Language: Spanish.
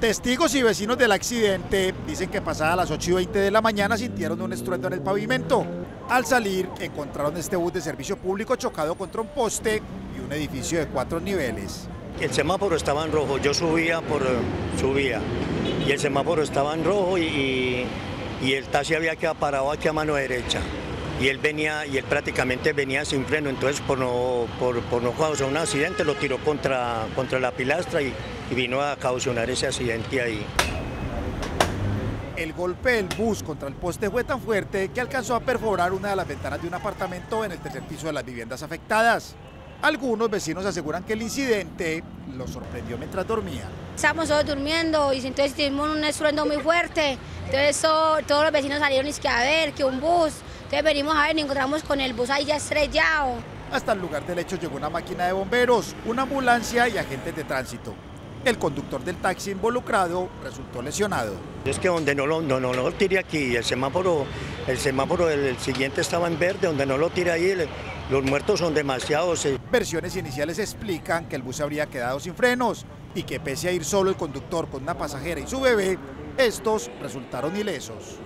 Testigos y vecinos del accidente dicen que pasada las 8:20 de la mañana sintieron un estruendo en el pavimento. Al salir, encontraron este bus de servicio público chocado contra un poste y un edificio de 4 niveles. El semáforo estaba en rojo, yo subía y el semáforo estaba en rojo y el taxi había quedado parado aquí a mano derecha. Y él venía, y él prácticamente venía sin freno, entonces por no causar un accidente lo tiró contra la pilastra y vino a causar ese accidente ahí. El golpe del bus contra el poste fue tan fuerte que alcanzó a perforar una de las ventanas de un apartamento en el tercer piso de las viviendas afectadas. Algunos vecinos aseguran que el incidente los sorprendió mientras dormían. Estábamos todos durmiendo y entonces tuvimos un estruendo muy fuerte, entonces todos los vecinos salieron y es que a ver, que un bus. Entonces venimos a ver y encontramos con el bus ahí ya estrellado. Hasta el lugar del hecho llegó una máquina de bomberos, una ambulancia y agentes de tránsito. El conductor del taxi involucrado resultó lesionado. Es que donde no lo tiré aquí, el semáforo del siguiente estaba en verde, donde no lo tiré ahí, los muertos son demasiados. Versiones iniciales explican que el bus habría quedado sin frenos y que pese a ir solo el conductor con una pasajera y su bebé, estos resultaron ilesos.